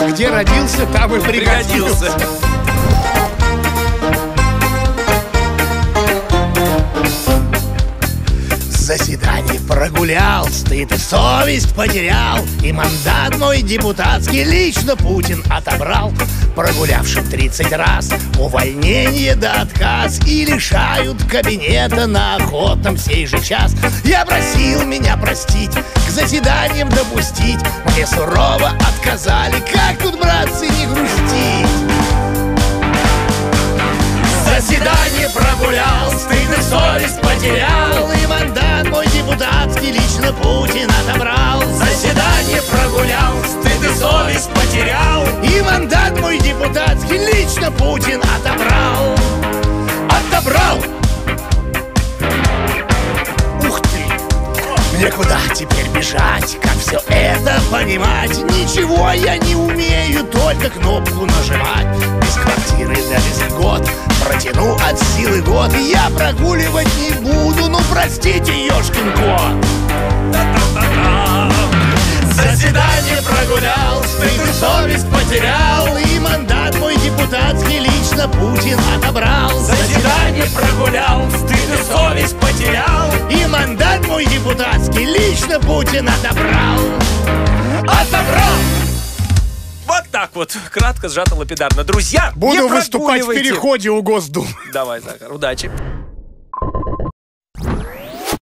Где родился, там и пригодился. Заседание прогулял, стыд и совесть потерял, и мандат мой депутатский лично Путин отобрал. Прогулявшим 30 раз увольнение до отказ и лишают кабинета на Охотном сей же час. Я просил меня простить, к заседаниям допустить, мне сурово отказали, как тут, братцы, не грустить. Заседание прогулял, стыд и совесть потерял, и мандат мой депутатский лично Путин отобрал. Заседание прогулял, стыд и совесть потерял, и мандат мой депутатский лично Путин отобрал. Отобрал! Ух ты! Мне куда теперь бежать? Как все это понимать? Ничего я не умею, только кнопку нажимать. Без квартиры даже год, протяну от силы год, я прогуливать не буду, ну простите, ёшкин кот. Заседание прогулял, стыд и совесть потерял, и мандат мой депутатский лично Путин отобрал. Заседание прогулял, стыд и совесть потерял, и мандат мой депутатский лично Путин отобрал. Отобрал! Вот так вот, кратко, сжато, лапидарно. Друзья, буду выступать в переходе у Госдумы. Давай, Захар, удачи.